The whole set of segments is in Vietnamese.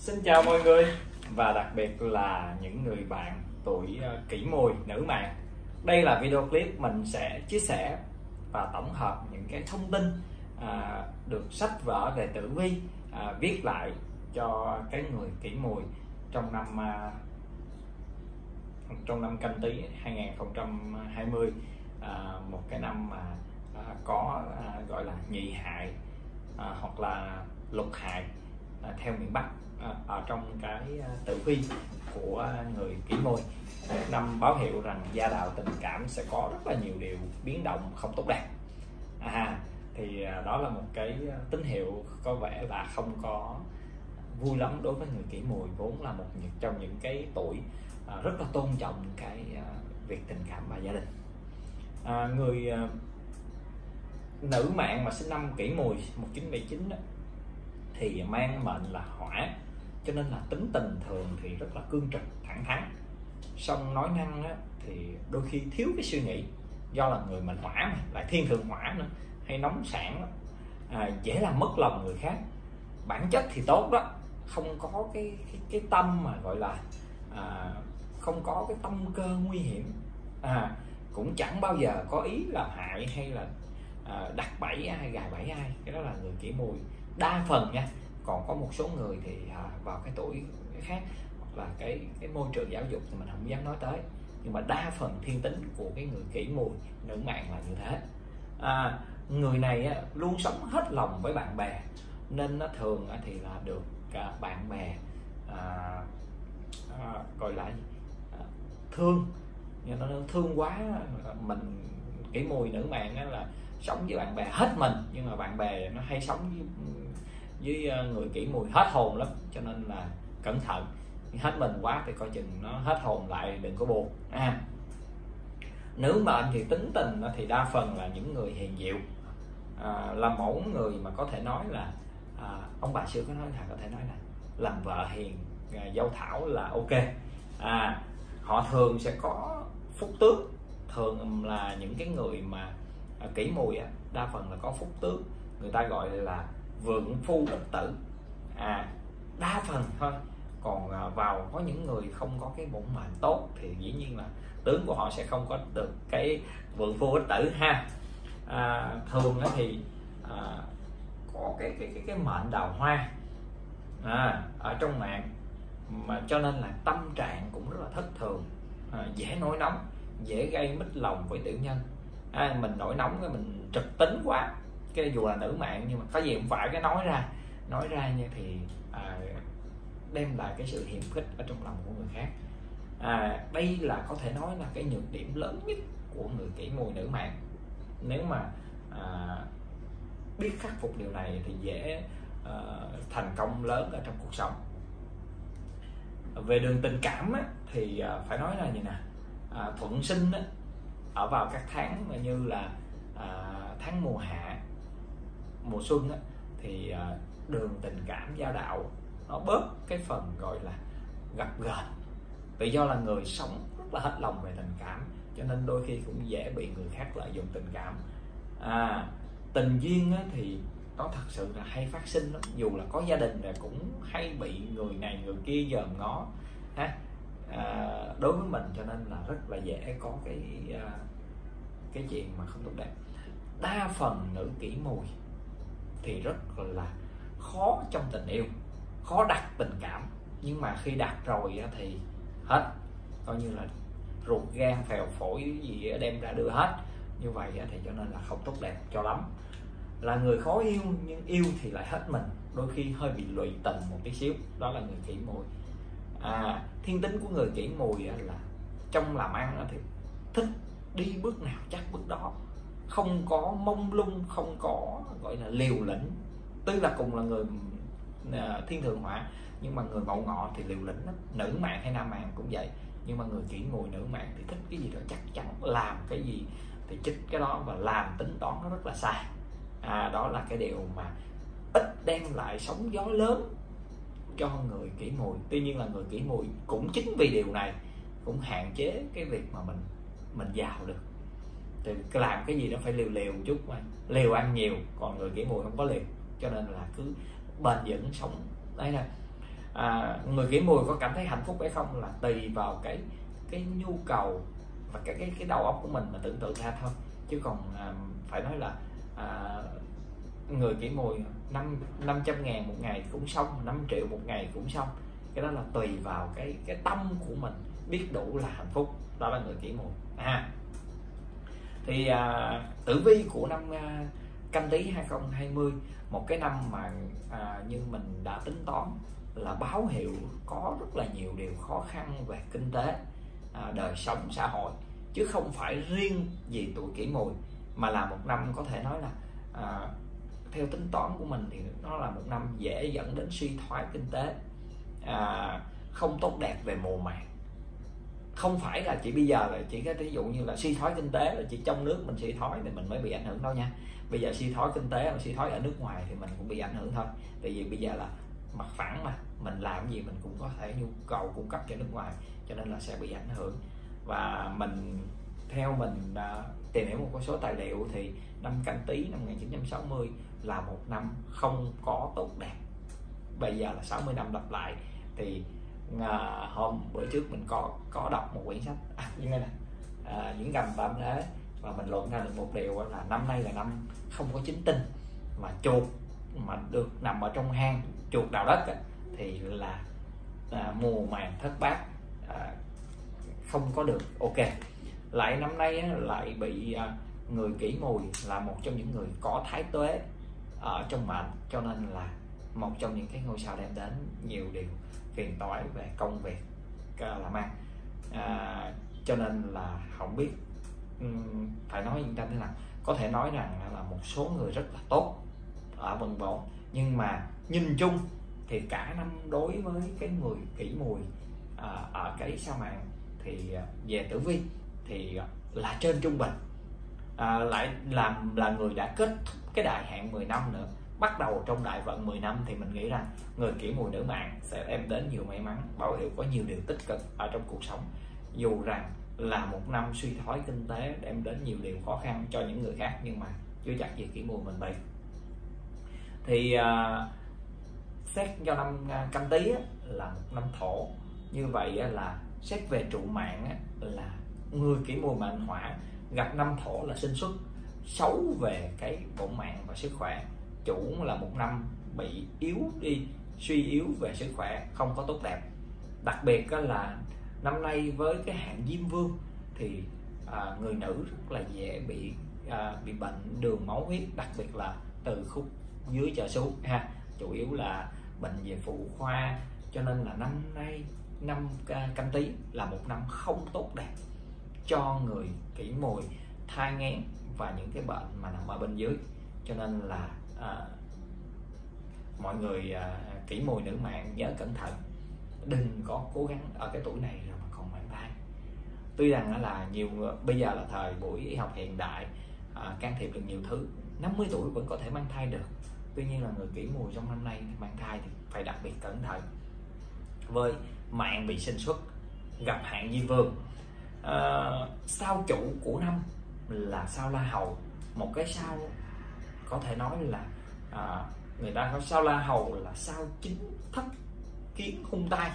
Xin chào mọi người, và đặc biệt là những người bạn tuổi Kỷ Mùi, nữ mạng. Đây là video clip mình sẽ chia sẻ và tổng hợp những cái thông tin được sách vở về tử vi viết lại cho cái người Kỷ Mùi trong năm Canh Tý 2020, một cái năm mà có gọi là nhị hại hoặc là lục hại theo miền Bắc ở trong cái tử vi của người Kỷ Mùi. Năm báo hiệu rằng gia đạo tình cảm sẽ có rất là nhiều điều biến động không tốt đẹp. Thì đó là một cái tín hiệu có vẻ là không có vui lắm đối với người Kỷ Mùi, vốn là một trong những cái tuổi rất là tôn trọng cái việc tình cảm và gia đình. Người nữ mạng mà sinh năm Kỷ Mùi 1979 đó, thì mang mệnh là hỏa, cho nên là tính tình thường thì rất là cương trực, thẳng thắn, song nói năng á, thì đôi khi thiếu cái suy nghĩ. Do là người mệnh hỏa mà lại thiên thường hỏa nữa, hay nóng sản, dễ làm mất lòng người khác. Bản chất thì tốt đó, không có cái tâm mà gọi là không có cái tâm cơ nguy hiểm, cũng chẳng bao giờ có ý làm hại hay là đặt bẫy ai, gài bẫy ai. Cái đó là người Kỷ Mùi đa phần nha. Còn có một số người thì vào cái tuổi khác hoặc là cái môi trường giáo dục thì mình không dám nói tới, nhưng mà đa phần thiên tính của cái người Kỷ Mùi nữ mạng là như thế. Người này luôn sống hết lòng với bạn bè, nên nó thường thì là được bạn bè gọi là thương, nhưng nó thương quá. Mình Kỷ Mùi nữ mạng là sống với bạn bè hết mình, nhưng mà bạn bè nó hay sống với người Kỷ Mùi hết hồn lắm, cho nên là cẩn thận. Hết mình quá thì coi chừng nó hết hồn lại, đừng có buồn. Nữ mệnh thì tính tình thì đa phần là những người hiền dịu, là mẫu người mà có thể nói là ông bà xưa có thể nói là làm vợ hiền, dâu thảo là ok. Họ thường sẽ có phúc tước, thường là những cái người mà Kỷ Mùi đa phần là có phúc tước, người ta gọi là vượng phu độc tử, đa phần thôi. Còn vào có những người không có cái bổn mệnh tốt thì dĩ nhiên là tướng của họ sẽ không có được cái vượng phu độc tử ha. Thường thì có cái mệnh đào hoa ở trong mạng, mà cho nên là tâm trạng cũng rất là thất thường, dễ nổi nóng, dễ gây mít lòng với tiểu nhân. Mình nổi nóng cái mình trực tính quá, cái dù là nữ mạng nhưng mà có gì cũng phải cái nói ra như thì đem lại cái sự hiềm khích ở trong lòng của người khác. Đây là có thể nói là cái nhược điểm lớn nhất của người Kỷ Mùi nữ mạng. Nếu mà biết khắc phục điều này thì dễ thành công lớn ở trong cuộc sống. Về đường tình cảm thì phải nói là gì nè, thuận sinh ở vào các tháng như là tháng mùa hạ, mùa xuân thì đường tình cảm giao đạo nó bớt cái phần gọi là gập ghềnh, vì do là người sống rất là hết lòng về tình cảm, cho nên đôi khi cũng dễ bị người khác lợi dụng tình cảm. Tình duyên thì nó thật sự là hay phát sinh lắm, dù là có gia đình là cũng hay bị người này người kia dòm ngó đối với mình, cho nên là rất là dễ có cái chuyện mà không tốt đẹp. Đa phần nữ Kỷ Mùi thì rất là khó trong tình yêu, khó đặt tình cảm, nhưng mà khi đặt rồi thì hết, coi như là ruột gan phèo phổi gì đem ra đưa hết. Như vậy thì cho nên là không tốt đẹp cho lắm. Là người khó yêu, nhưng yêu thì lại hết mình, đôi khi hơi bị lụy tình một tí xíu. Đó là người Kỷ Mùi. Thiên tính của người Kỷ Mùi là trong làm ăn thì thích đi bước nào chắc bước đó, không có mông lung, không có gọi là liều lĩnh. Tuy là cùng là người thiên thường hỏa, nhưng mà người Mậu Ngọ thì liều lĩnh lắm. Nữ mạng hay nam mạng cũng vậy, nhưng mà người Kỷ Mùi nữ mạng thì thích cái gì đó chắc chắn, làm cái gì thì chích cái đó và làm tính toán nó rất là sai. Đó là cái điều mà ít đem lại sóng gió lớn cho người Kỷ Mùi. Tuy nhiên là người Kỷ Mùi cũng chính vì điều này cũng hạn chế cái việc mà mình giàu được. Thì làm cái gì nó phải liều liều một chút, mà liều ăn nhiều, còn người Kỷ Mùi không có liều, cho nên là cứ bền vững sống đây nè. người Kỷ Mùi có cảm thấy hạnh phúc hay không là tùy vào cái nhu cầu và cái đầu óc của mình mà tưởng tượng ra thôi, chứ còn phải nói là người Kỷ Mùi 500.000 một ngày cũng xong, 5 triệu một ngày cũng xong, cái đó là tùy vào cái tâm của mình, biết đủ là hạnh phúc, đó là người Kỷ Mùi. Thì tử vi của năm Canh Tý 2020, một cái năm mà như mình đã tính toán là báo hiệu có rất là nhiều điều khó khăn về kinh tế, đời sống xã hội, chứ không phải riêng gì tuổi Kỷ Mùi, mà là một năm có thể nói là theo tính toán của mình thì nó là một năm dễ dẫn đến suy thoái kinh tế, không tốt đẹp về mùa màng. Không phải là chỉ bây giờ là chỉ cái ví dụ như là suy thoái kinh tế là chỉ trong nước mình suy thoái thì mình mới bị ảnh hưởng đâu nha. Bây giờ suy thoái kinh tế mà suy thoái ở nước ngoài thì mình cũng bị ảnh hưởng thôi, tại vì bây giờ là mặt phẳng mà, mình làm gì mình cũng có thể nhu cầu cung cấp cho nước ngoài, cho nên là sẽ bị ảnh hưởng. Và theo mình tìm hiểu một số tài liệu thì năm Canh Tý năm 1960 là một năm không có tốt đẹp. Bây giờ là 60 năm lặp lại. Thì bữa trước mình có đọc một quyển sách như thế này, những gầm tạm thế, và mình luận ra được một điều là năm nay là năm không có chính tinh, mà chuột mà được nằm ở trong hang, chuột đào đất thì là mùa màng thất bát, không có được ok. Lại năm nay lại bị người Kỷ Mùi là một trong những người có thái tuế ở trong mệnh, cho nên là một trong những cái ngôi sao đem đến nhiều điều phiền toái về công việc làm ăn, cho nên là không biết phải nói như thế nào. Có thể nói rằng là một số người rất là tốt ở bận bộn, nhưng mà nhìn chung thì cả năm đối với cái người Kỷ Mùi ở cái sao mạng thì về tử vi thì là trên trung bình, lại làm là người đã kết thúc cái đại hạn 10 năm nữa, bắt đầu trong đại vận 10 năm, thì mình nghĩ rằng người Kỷ Mùi nữ mạng sẽ đem đến nhiều may mắn, báo hiệu có nhiều điều tích cực ở trong cuộc sống, dù rằng là một năm suy thoái kinh tế đem đến nhiều điều khó khăn cho những người khác, nhưng mà chưa chắc gì Kỷ Mùi mình vậy. Thì xét cho năm Canh Tý là một năm thổ, như vậy là xét về trụ mạng là người Kỷ Mùi mệnh hỏa gặp năm thổ là sinh xuất xấu về cái bộ mạng và sức khỏe, chủ là một năm bị yếu đi, suy yếu về sức khỏe, không có tốt đẹp. Đặc biệt là năm nay với cái hạn Diêm Vương thì người nữ rất là dễ bị bệnh đường máu huyết, đặc biệt là từ khúc dưới trở xuống ha, chủ yếu là bệnh về phụ khoa, cho nên là năm nay năm Canh Tý là một năm không tốt đẹp cho người Kỷ Mùi, thai nghén và những cái bệnh mà nằm ở bên dưới, cho nên là mọi người Kỷ Mùi nữ mạng nhớ cẩn thận, đừng có cố gắng ở cái tuổi này rồi mà còn mang thai. Tuy rằng là bây giờ là thời buổi y học hiện đại, can thiệp được nhiều thứ, 50 tuổi vẫn có thể mang thai được, tuy nhiên là người Kỷ Mùi trong năm nay mang thai thì phải đặc biệt cẩn thận với mạng bị sinh xuất gặp hạn Diêm Vương. Sao chủ của năm là sao La Hầu, một cái sao có thể nói là người ta có sao La Hầu là sao chính thất kiến hung tai,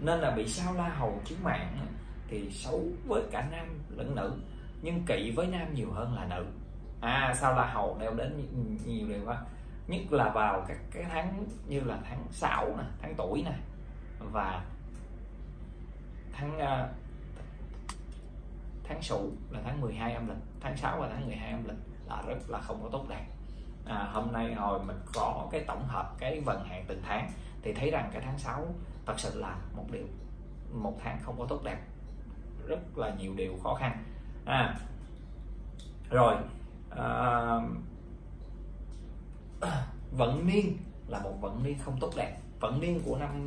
nên là bị sao La Hầu chiếu mạng thì xấu với cả nam lẫn nữ, nhưng kỵ với nam nhiều hơn là nữ. Sao La Hầu đeo đến nhiều điều quá, nhất là vào các cái tháng như là tháng Sửu nè, tháng Tuổi nè, và tháng Sửu là tháng 12 âm lịch, tháng 6 và tháng 12 âm lịch là rất là không có tốt đẹp. Hôm nay hồi mình có cái tổng hợp cái vận hạn từng tháng thì thấy rằng cái tháng 6 thật sự là một tháng không có tốt đẹp, rất là nhiều điều khó khăn. Vận niên là một vận niên không tốt đẹp. Vận niên của năm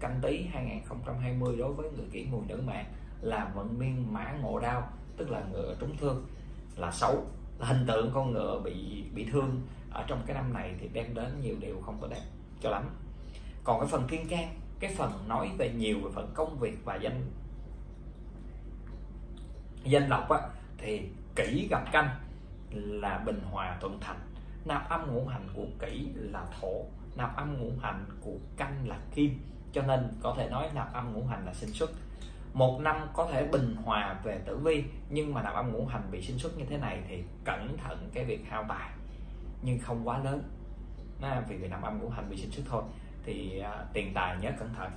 Canh Tý 2020 đối với người Kỷ Mùi nữ mạng là vận niên Mã Ngộ Đao, tức là ngựa trúng thương là xấu, là hình tượng con ngựa bị thương ở trong cái năm này thì đem đến nhiều điều không có đẹp cho lắm. Còn cái phần thiên can, cái phần nói về nhiều về phần công việc và danh lộc thì kỷ gặp canh là bình hòa thuận thành, nạp âm ngũ hành của kỷ là thổ, nạp âm ngũ hành của Canh là kim, cho nên có thể nói nạp âm ngũ hành là sinh xuất. Một năm có thể bình hòa về tử vi, nhưng mà nạp âm ngũ hành bị sinh xuất như thế này thì cẩn thận cái việc hao tài, nhưng không quá lớn. Vì nạp âm ngũ hành bị sinh xuất thôi thì tiền tài nhớ cẩn thận.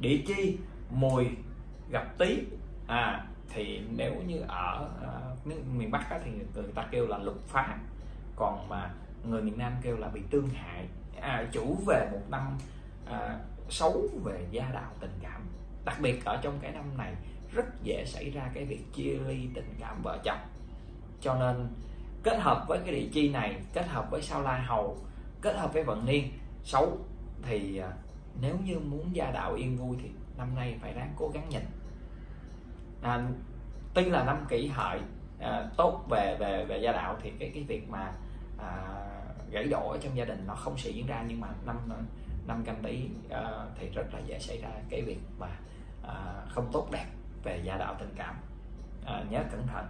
Địa chi Mùi gặp Tý thì nếu như ở miền Bắc thì người ta kêu là lục phá, còn mà người miền Nam kêu là bị tương hại. Chủ về một năm xấu về gia đạo tình cảm, đặc biệt ở trong cái năm này rất dễ xảy ra cái việc chia ly tình cảm vợ chồng, cho nên kết hợp với cái địa chi này, kết hợp với sao La Hầu, kết hợp với vận niên xấu thì nếu như muốn gia đạo yên vui thì năm nay phải ráng cố gắng nhịn. Tuy là năm Kỷ Hợi tốt về gia đạo thì cái việc mà gãy đổ ở trong gia đình nó không sẽ diễn ra, nhưng mà năm Canh Tý thì rất là dễ xảy ra cái việc mà không tốt đẹp về gia đạo tình cảm, nhớ cẩn thận.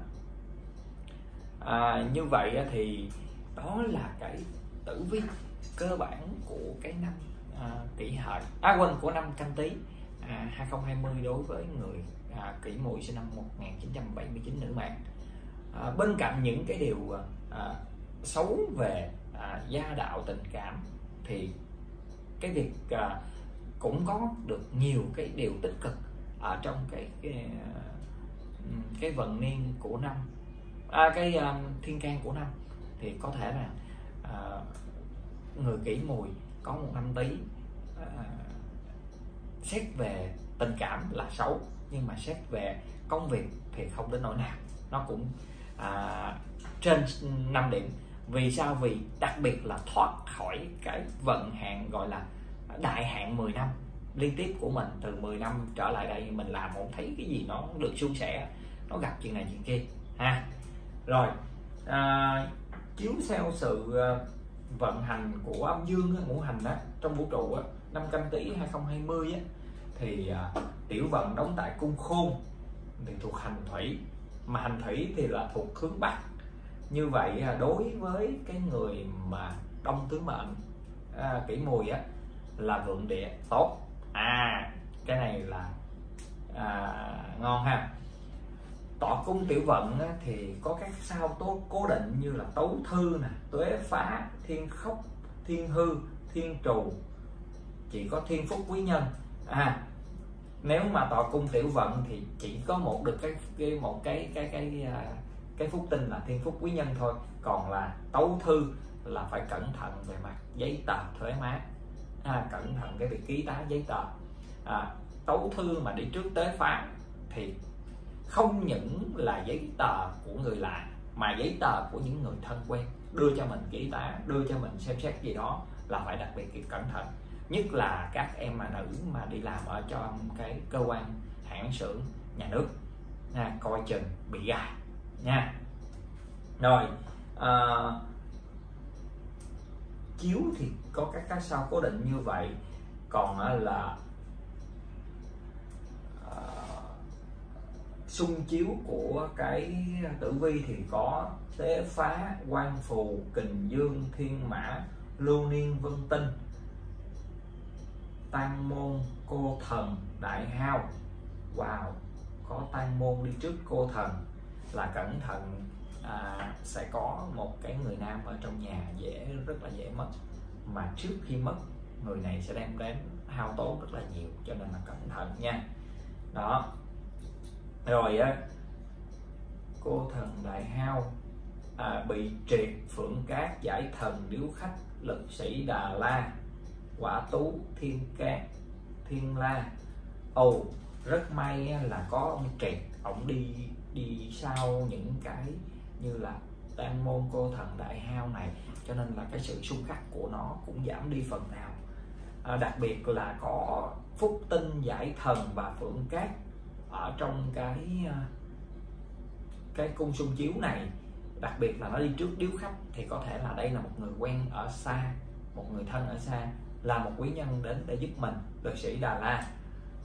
Như vậy thì đó là cái tử vi cơ bản của cái năm Kỷ Hợi, của năm Canh Tý 2020 đối với người Kỷ Mùi sinh năm 1979 nữ mạng. Bên cạnh những cái điều xấu về gia đạo tình cảm thì cái việc cũng có được nhiều cái điều tích cực ở trong cái vận niên của năm, thiên can của năm, thì có thể là người Kỷ Mùi có một năm Tý xét về tình cảm là xấu, nhưng mà xét về công việc thì không đến nỗi nào, nó cũng trên 5 điểm. Vì sao? Vì đặc biệt là thoát khỏi cái vận hạn gọi là đại hạn 10 năm liên tiếp của mình. Từ 10 năm trở lại đây mình làm không thấy cái gì nó được suôn sẻ, nó gặp chuyện này chuyện kia ha. Rồi chiếu theo sự vận hành của âm dương ngũ hành đó trong vũ trụ đó, năm Canh Tý 2020 á, thì tiểu vận đóng tại cung Khôn thì thuộc hành thủy, mà hành thủy thì là thuộc hướng Bắc. Như vậy đối với cái người mà đông tứ mệnh Kỷ Mùi á là vượng địa tốt, cái này là ngon ha. Tọa cung tiểu vận á, thì có các sao tố cố định như là Tấu Thư nè, Tuế Phá, Thiên Khốc, Thiên Hư, Thiên Trù, chỉ có Thiên Phúc Quý Nhân. Nếu mà tọa cung tiểu vận thì chỉ có một cái phúc tinh là Thiên Phúc Quý Nhân thôi, còn là Tấu Thư là phải cẩn thận về mặt giấy tờ thuế má, cẩn thận cái việc ký tá giấy tờ. Tấu Thư mà đi trước Tế Phá thì không những là giấy tờ của người lạ mà giấy tờ của những người thân quen đưa cho mình ký tá, đưa cho mình xem xét gì đó là phải đặc biệt cẩn thận, nhất là các em mà nữ mà đi làm ở trong cái cơ quan hãng xưởng nhà nước, coi chừng bị gài nha. Rồi chiếu thì có các sao cố định như vậy, còn là xung chiếu của cái tử vi thì có Tế Phá, Quan Phù, Kình Dương, Thiên Mã, Lưu Niên, Vân Tinh, Tan Môn, Cô Thần, Đại Hao. Có Tan Môn đi trước Cô Thần là cẩn thận, sẽ có một cái người nam ở trong nhà rất là dễ mất, mà trước khi mất người này sẽ đem đến hao tốn rất là nhiều, cho nên là cẩn thận nha. Đó rồi Cô Thần, Đại Hao bị triệt Phượng Cát, Giải Thần, Điếu Khách, Lực Sĩ, Đà La, Quả Tú, Thiên Cát, Thiên La. Rất may là có ông triệt, ông đi sau những cái như là Tan Môn, Cô Thần, Đại Hao này, cho nên là cái sự xung khắc của nó cũng giảm đi phần nào. Đặc biệt là có Phúc Tinh, Giải Thần và Phượng Cát ở trong cái cung xung chiếu này, đặc biệt là nó đi trước Điếu Khách thì có thể là đây là một người quen ở xa, một người thân ở xa, là một quý nhân đến để giúp mình, Lực Sĩ, Đà La.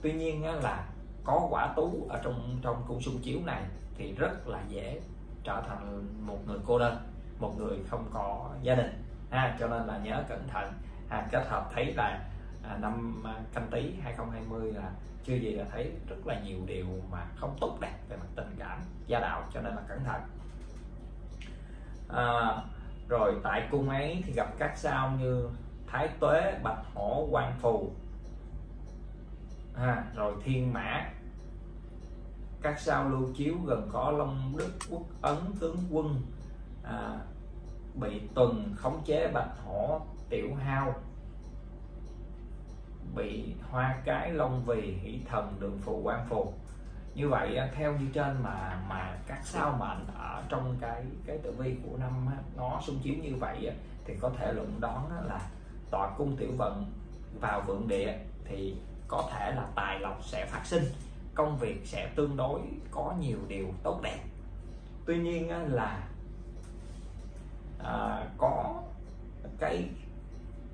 Tuy nhiên là có Quả Tú ở trong cung xung chiếu này thì rất là dễ trở thành một người cô đơn, một người không có gia đình, cho nên là nhớ cẩn thận. kết hợp thấy là năm Canh Tý 2020 là chưa gì là thấy rất là nhiều điều mà không tốt đẹp về mặt tình cảm gia đạo, cho nên là cẩn thận. Rồi tại cung ấy thì gặp các sao như Thái Tuế, Bạch Hổ, Quan Phù, rồi Thiên Mã. Các sao lưu chiếu gần có Long Đức, Quốc Ấn, Tướng Quân, bị Tuần khống chế Bạch Hổ, Tiểu Hao, bị Hoa Cái, Long Vì, Hỷ Thần, Đường Phù, Quan Phù. Như vậy theo như trên mà các sao mệnh ở trong cái tử vi của năm nó xung chiếu như vậy thì có thể luận đoán là tọa cung tiểu vận vào vượng địa thì có thể là tài lộc sẽ phát sinh, công việc sẽ tương đối có nhiều điều tốt đẹp. Tuy nhiên là có cái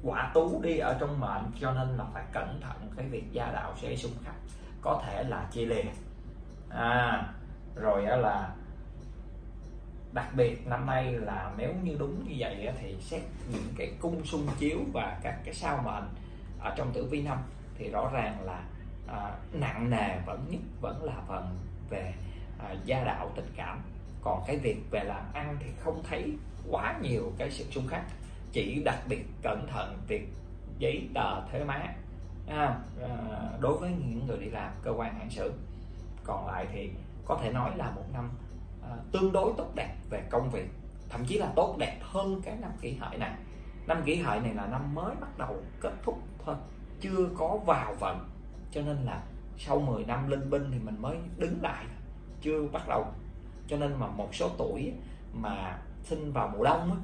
quả tú đi ở trong mệnh, cho nên là phải cẩn thận cái việc gia đạo sẽ xung khắc, có thể là chia lìa. Rồi là đặc biệt năm nay là nếu như đúng như vậy thì xét những cái cung xung chiếu và các cái sao mệnh ở trong tử vi năm thì rõ ràng là nặng nề vẫn là phần về gia đạo tình cảm. Còn cái việc về làm ăn thì không thấy quá nhiều cái sự xung khắc, chỉ đặc biệt cẩn thận việc giấy tờ thuế má đối với những người đi làm cơ quan hành sự. Còn lại thì có thể nói là một năm tương đối tốt đẹp về công việc, thậm chí là tốt đẹp hơn cái năm Kỷ Hợi này. Năm Kỷ Hợi này là năm mới bắt đầu kết thúc thôi, chưa có vào vận, cho nên là sau 10 năm linh binh thì mình mới đứng lại, chưa bắt đầu. Cho nên mà một số tuổi mà sinh vào mùa đông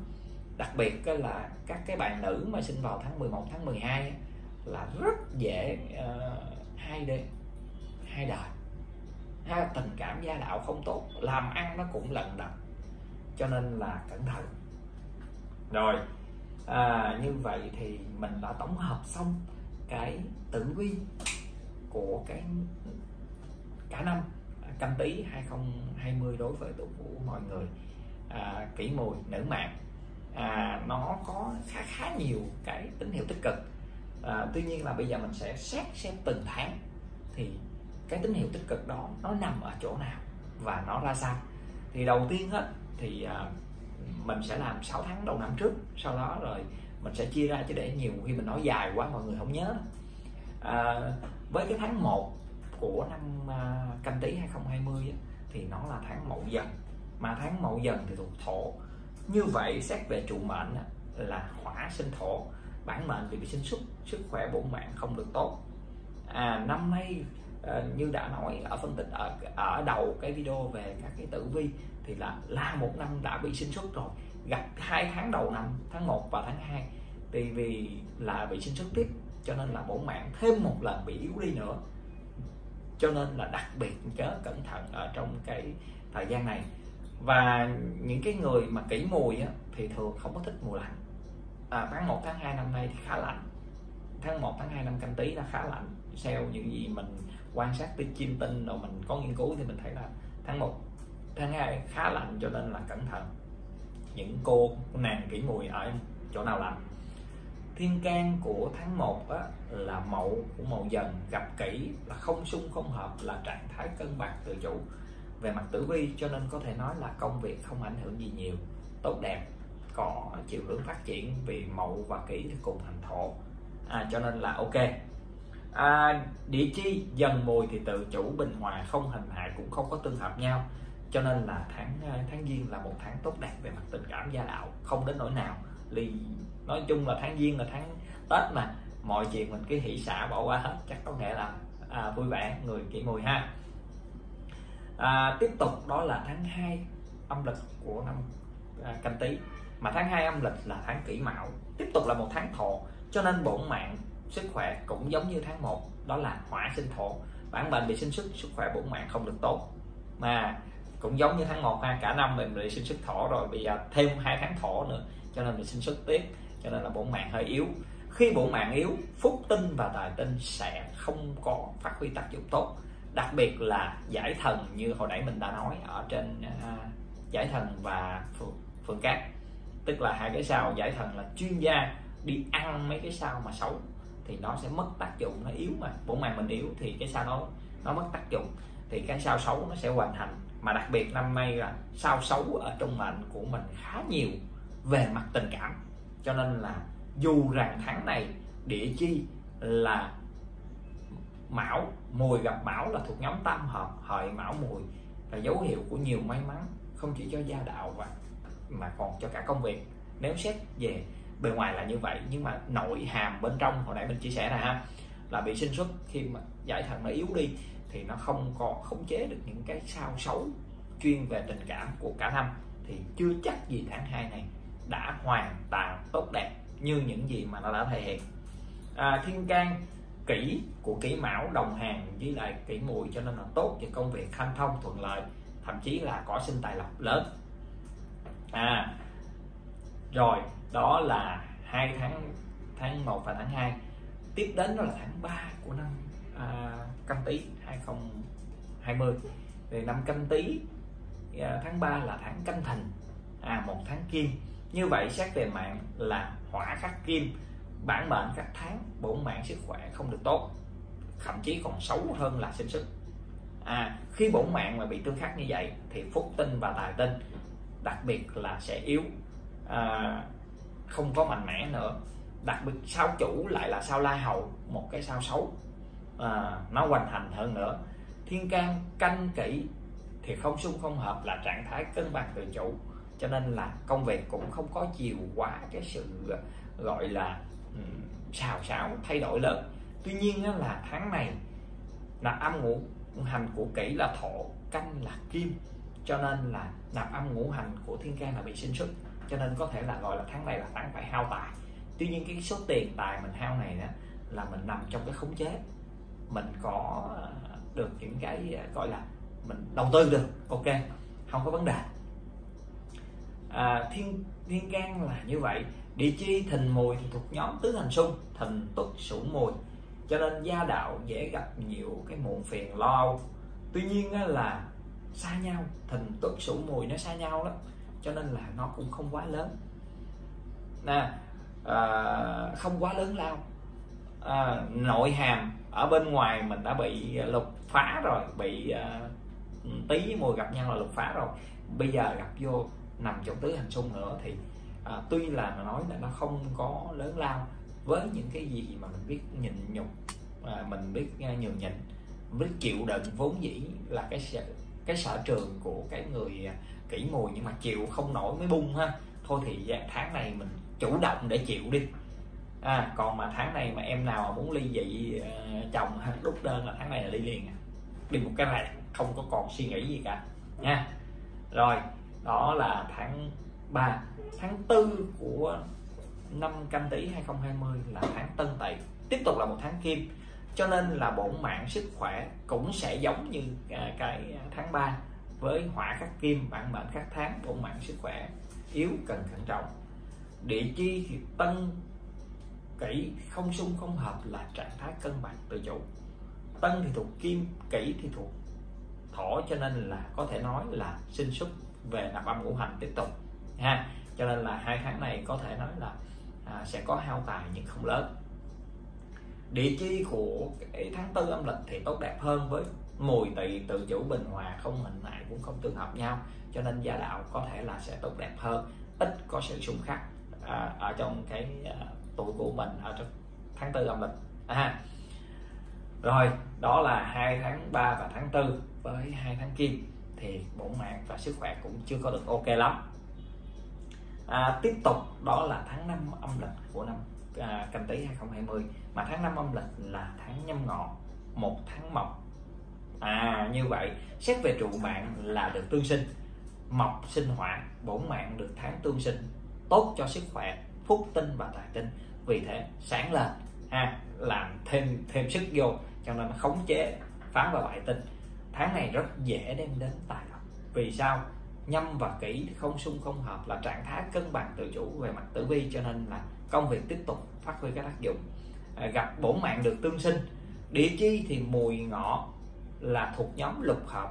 đặc biệt là các cái bạn nữ mà sinh vào tháng 11, tháng 12 là rất dễ hai đời. Tình cảm gia đạo không tốt, làm ăn nó cũng lận đận, cho nên là cẩn thận. Rồi như vậy thì mình đã tổng hợp xong cái tử vi của cả năm Canh Tý 2020 đối với tuổi của mọi người. Kỷ Mùi, nữ mạng, nó có khá nhiều cái tín hiệu tích cực. Tuy nhiên là bây giờ mình sẽ xét xem từng tháng thì cái tín hiệu tích cực đó nó nằm ở chỗ nào và nó ra sao. Thì đầu tiên hết thì mình sẽ làm 6 tháng đầu năm trước, sau đó rồi mình sẽ chia ra, chứ để nhiều khi mình nói dài quá mọi người không nhớ. Với cái tháng 1 của năm Canh Tý 2020 thì nó là tháng Mậu Dần, mà tháng Mậu Dần thì thuộc Thổ. Như vậy xét về trụ mệnh là hỏa sinh Thổ, bản mệnh thì bị sinh xúc, sức khỏe bổn mạng không được tốt. Năm nay như đã nói ở phân tích ở đầu cái video về các cái tử vi thì là một năm đã bị sinh xuất rồi, gặp 2 tháng đầu năm, tháng 1 và tháng 2 thì vì là bị sinh xuất tiếp, cho nên là bổn mạng thêm một lần bị yếu đi nữa, cho nên là đặc biệt chớ cẩn thận ở trong cái thời gian này. Và những cái người mà Kỷ Mùi thì thường không có thích mùa lạnh. Tháng 1, tháng 2 năm nay thì khá lạnh, tháng 1, tháng 2 năm Canh Tý là khá lạnh. Theo những gì mình quan sát tới chiêm tinh rồi mình có nghiên cứu thì mình thấy là tháng 1, tháng 2 khá lạnh, cho nên là cẩn thận những cô nàng Kỷ Mùi ở chỗ nào lạnh. Thiên can của tháng 1 là Mậu của Mậu Dần, gặp Kỷ là không xung không hợp, là trạng thái cân bằng tự chủ về mặt tử vi, cho nên có thể nói là công việc không ảnh hưởng gì nhiều, tốt đẹp, có chiều hướng phát triển vì Mậu và Kỷ thì cùng hành Thổ, cho nên là ok. Địa chi Dần Mùi thì tự chủ bình hòa, không hành hại cũng không có tương hợp nhau, cho nên là tháng Giêng là một tháng tốt đẹp về mặt tình cảm gia đạo, không đến nỗi nào. Nói chung là tháng Giêng là tháng Tết mà, mọi chuyện mình cứ hỷ xả bỏ qua hết, chắc có nghĩa là vui vẻ người Kỷ Mùi ha. Tiếp tục đó là tháng 2 âm lịch của năm Canh Tý, mà tháng 2 âm lịch là tháng Kỷ Mão, tiếp tục là một tháng Thổ, cho nên bổn mạng sức khỏe cũng giống như tháng 1, đó là hỏa sinh Thổ, bản mệnh bị sinh sức, sức khỏe bổn mạng không được tốt, mà cũng giống như tháng 1 ha, cả năm mình bị sinh sức Thổ rồi, bây giờ thêm 2 tháng Thổ nữa cho nên bị sinh sức tiếp, cho nên là bổn mạng hơi yếu. Khi bổn mạng yếu, phúc tinh và tài tinh sẽ không có phát huy tác dụng tốt, đặc biệt là giải thần như hồi nãy mình đã nói ở trên giải thần và phượng cát, tức là hai cái sao giải thần là chuyên gia đi ăn mấy cái sao mà xấu thì nó sẽ mất tác dụng, nó yếu mà bộ mày mình yếu thì cái sao nó mất tác dụng, thì cái sao xấu nó sẽ hoàn thành. Mà đặc biệt năm nay là sao xấu ở trong mệnh của mình khá nhiều về mặt tình cảm, cho nên là dù rằng tháng này địa chi là Mão, Mùi gặp Mão là thuộc nhóm tam hợp, Hợi Mão Mùi là dấu hiệu của nhiều may mắn, không chỉ cho gia đạo mà còn cho cả công việc. Nếu xét về bề ngoài là như vậy, nhưng mà nội hàm bên trong hồi nãy mình chia sẻ là ha, là bị sinh xuất khi mà giải thần nó yếu đi thì nó không còn khống chế được những cái sao xấu chuyên về tình cảm của cả năm, thì chưa chắc gì tháng 2 này đã hoàn toàn tốt đẹp như những gì mà nó đã thể hiện. Thiên can kỷ của kỷ Mão đồng hàng với lại kỷ Mùi, cho nên là tốt cho công việc hanh thông thuận lợi, thậm chí là có sinh tài lộc lớn. Rồi đó là hai tháng 1 và tháng 2. Tiếp đến đó là tháng 3 của năm Canh Tý 2020. Thì năm Canh Tý tháng 3 là tháng Canh Thìn, một tháng kim. Như vậy xét về mạng là hỏa khắc kim, bản mệnh các tháng bổn mạng sức khỏe không được tốt, thậm chí còn xấu hơn là sinh sức. Khi bổn mạng mà bị tương khắc như vậy thì phúc tinh và tài tinh đặc biệt là sẽ yếu, không có mạnh mẽ nữa. Đặc biệt sao chủ lại là sao La Hầu, một cái sao xấu, nó hoành hành hơn nữa. Thiên can canh kỷ thì không xung không hợp, là trạng thái cân bằng tự chủ, cho nên là công việc cũng không có chiều quá cái sự gọi là xào xáo thay đổi lớn. Tuy nhiên là tháng này là âm ngũ hành của kỷ là thổ, canh là kim, cho nên là nạp âm ngũ hành của thiên can là bị sinh xuất, cho nên có thể là gọi là tháng này là tháng phải hao tài. Tuy nhiên cái số tiền tài mình hao này đó, là mình nằm trong cái khống chế, mình có được những cái gọi là mình đầu tư được, ok, không có vấn đề. Thiên can là như vậy. Địa chi Thìn Mùi thì thuộc nhóm tứ hành xung, Thìn Tuất Sửu Mùi, cho nên gia đạo dễ gặp nhiều cái muộn phiền lo âu. Tuy nhiên là xa nhau, Thìn Tuất Sửu Mùi nó xa nhau lắm, cho nên là nó cũng không quá lớn, không quá lớn lao. Nội hàm ở bên ngoài mình đã bị lục phá rồi, bị Tý với Mùi gặp nhau là lục phá rồi, bây giờ gặp vô nằm trong tứ hành xung nữa thì tuy là nói là nó không có lớn lao, với những cái gì mà mình biết nhịn nhục, mình biết nhường nhịn, biết chịu đựng vốn dĩ là cái sở trường của cái người kỷ Mùi, nhưng mà chịu không nổi mới bung ha. Thôi thì tháng này mình chủ động để chịu đi. Còn mà tháng này mà em nào muốn ly dị chồng hay đúc đơn là tháng này là đi liền, đi một cái này không có còn suy nghĩ gì cả nha. Rồi đó là tháng 3. Tháng 4 của năm Canh Tý 2020 là tháng Tân Tỵ, tiếp tục là một tháng kim, cho nên là bổn mạng sức khỏe cũng sẽ giống như cái tháng 3 với hỏa khắc kim, bản mệnh khắc tháng, bổn mạng sức khỏe yếu, cần cẩn trọng. Địa chi thì Tân Kỷ không xung không hợp, là trạng thái cân bằng tự chủ. Tân thì thuộc kim, kỷ thì thuộc thổ, cho nên là có thể nói là sinh xuất về nạp âm ngũ hành tiếp tục ha, cho nên là hai tháng này có thể nói là sẽ có hao tài nhưng không lớn. Địa chi của cái tháng 4 âm lịch thì tốt đẹp hơn, với Mùi Tỵ tự chủ bình hòa, không hình hại cũng không tương hợp nhau, cho nên gia đạo có thể là sẽ tốt đẹp hơn, ít có sự xung khắc ở trong cái tuổi của mình ở trong tháng 4 âm lịch. Rồi đó là hai tháng 3 và tháng 4 với hai tháng kim thì bổn mạng và sức khỏe cũng chưa có được ok lắm. Tiếp tục đó là tháng 5 âm lịch của năm Canh Tý 2020, mà tháng 5 âm lịch là tháng Nhâm Ngọ, một tháng mộc. Như vậy xét về trụ mạng là được tương sinh, mộc sinh hỏa, bổn mạng được tháng tương sinh, tốt cho sức khỏe, phúc tinh và tài tinh, vì thế sáng lên làm thêm sức vô, cho nên nó khống chế phá và bại tinh. Tháng này rất dễ đem đến tài lộc, vì sao? Nhâm và kỷ không xung không hợp, là trạng thái cân bằng tự chủ về mặt tử vi, cho nên là công việc tiếp tục phát huy các tác dụng. Gặp bổn mạng được tương sinh. Địa chi thì Mùi Ngọ là thuộc nhóm lục hợp,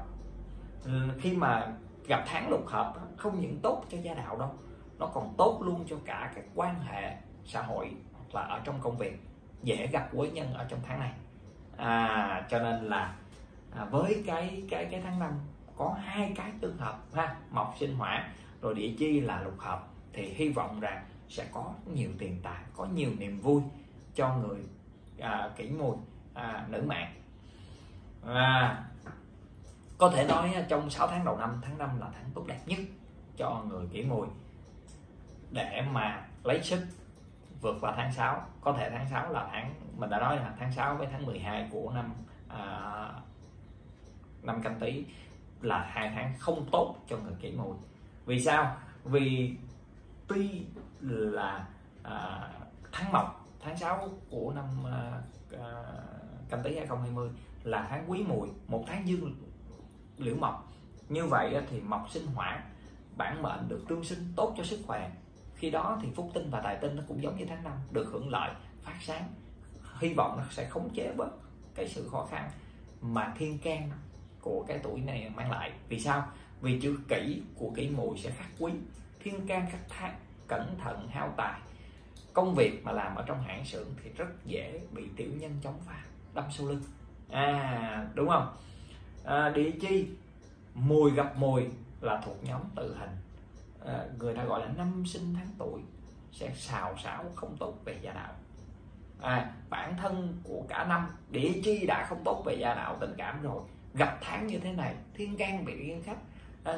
khi mà gặp tháng lục hợp không những tốt cho gia đạo đâu, nó còn tốt luôn cho cả các quan hệ xã hội hoặc là ở trong công việc, dễ gặp quý nhân ở trong tháng này. Cho nên là với cái tháng 5 có hai cái tương hợp ha, mộc sinh hỏa rồi địa chi là lục hợp, thì hy vọng rằng sẽ có nhiều tiền tài, có nhiều niềm vui cho người kỷ mùi nữ mạng. Có thể nói trong 6 tháng đầu năm, tháng 5 là tháng tốt đẹp nhất cho người kỷ mùi để mà lấy sức vượt qua tháng 6. Có thể tháng 6 là tháng, mình đã nói là tháng 6 với tháng 12 của năm Canh Tý là hai tháng không tốt cho người kỷ mùi. Vì sao? Vì tuy là tháng mộc, tháng 6 của năm Canh Tý 2020 là tháng quý mùi, một tháng dương liễu mộc, như vậy thì mộc sinh hỏa, bản mệnh được tương sinh tốt cho sức khỏe, khi đó thì phúc tinh và tài tinh nó cũng giống như tháng 5, được hưởng lợi phát sáng, hy vọng nó sẽ khống chế bớt cái sự khó khăn mà thiên can của cái tuổi này mang lại. Vì sao? Vì chữ kỷ của kỷ mùi sẽ khắc quý, thiên can khắc thác, cẩn thận hao tài. Công việc mà làm ở trong hãng xưởng thì rất dễ bị tiểu nhân chống phá, đâm sau lưng, đúng không? Địa chi mùi gặp mùi là thuộc nhóm tự hình, người ta gọi là năm sinh tháng tuổi, sẽ xào xáo không tốt về gia đạo. Bản thân của cả năm địa chi đã không tốt về gia đạo tình cảm rồi, gặp tháng như thế này thiên can bị nghiêm khắc,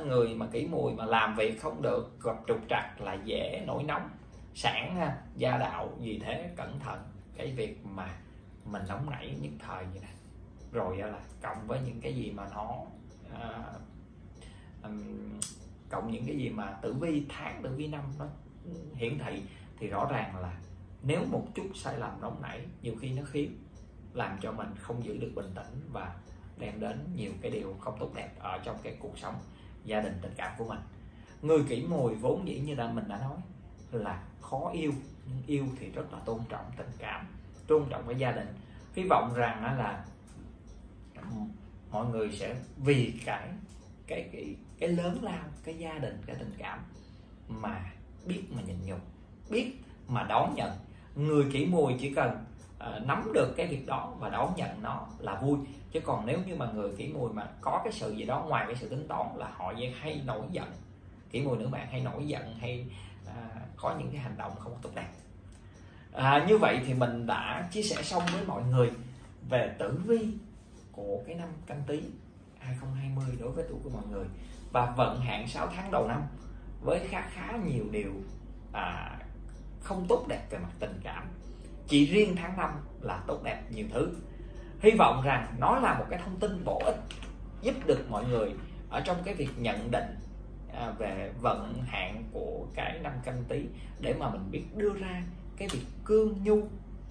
người mà kỷ mùi mà làm việc không được, gặp trục trặc là dễ nổi nóng sản ha, gia đạo. Vì thế cẩn thận cái việc mà mình nóng nảy nhất thời như này, rồi là cộng với những cái gì mà nó cộng những cái gì mà tử vi tháng, tử vi năm nó hiển thị, thì rõ ràng là nếu một chút sai lầm nóng nảy nhiều khi nó khiến làm cho mình không giữ được bình tĩnh và đem đến nhiều cái điều không tốt đẹp ở trong cái cuộc sống gia đình tình cảm của mình. Người kỷ mùi vốn dĩ như là mình đã nói là khó yêu, nhưng yêu thì rất là tôn trọng tình cảm, tôn trọng cái gia đình. Hy vọng rằng là mọi người sẽ vì cái lớn lao, cái gia đình, cái tình cảm mà biết mà nhịn nhục, biết mà đón nhận. Người kỷ mùi chỉ cần nắm được cái việc đó và đón nhận nó là vui. Chứ còn nếu như mà người kỷ mùi mà có cái sự gì đó ngoài cái sự tính toán là họ hay nổi giận, kỷ mùi nữ bạn hay nổi giận, hay có những cái hành động không tốt đẹp. Như vậy thì mình đã chia sẻ xong với mọi người về tử vi của cái năm Canh Tý 2020 đối với tuổi của mọi người, và vận hạn 6 tháng đầu năm với khá nhiều điều không tốt đẹp về mặt tình cảm. Chỉ riêng tháng 5 là tốt đẹp nhiều thứ. Hy vọng rằng nó là một cái thông tin bổ ích giúp được mọi người ở trong cái việc nhận định về vận hạn của cái năm Canh Tý, để mà mình biết đưa ra cái việc cương nhu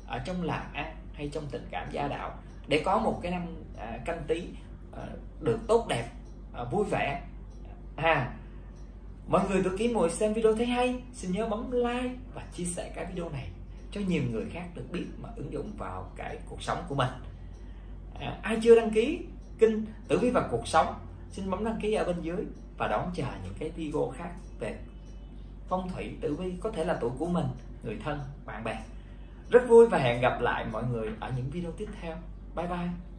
ở trong làm ăn hay trong tình cảm gia đạo, để có một cái năm Canh Tý được tốt đẹp, vui vẻ. Mọi người tuổi Kỷ Mùi xem video thấy hay, xin nhớ bấm like và chia sẻ cái video này cho nhiều người khác được biết mà ứng dụng vào cái cuộc sống của mình. Ai chưa đăng ký kênh Tử Vi và Cuộc Sống, xin bấm đăng ký ở bên dưới và đón chờ những cái video khác về phong thủy tử vi, có thể là tuổi của mình, người thân, bạn bè. Rất vui và hẹn gặp lại mọi người ở những video tiếp theo. Bye bye.